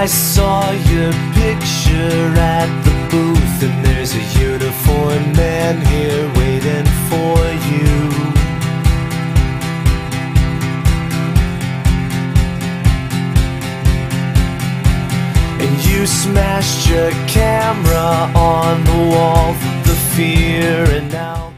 I saw your picture at the booth, and there's a uniformed man here waiting for you. And you smashed your camera on the wall with the fear, and now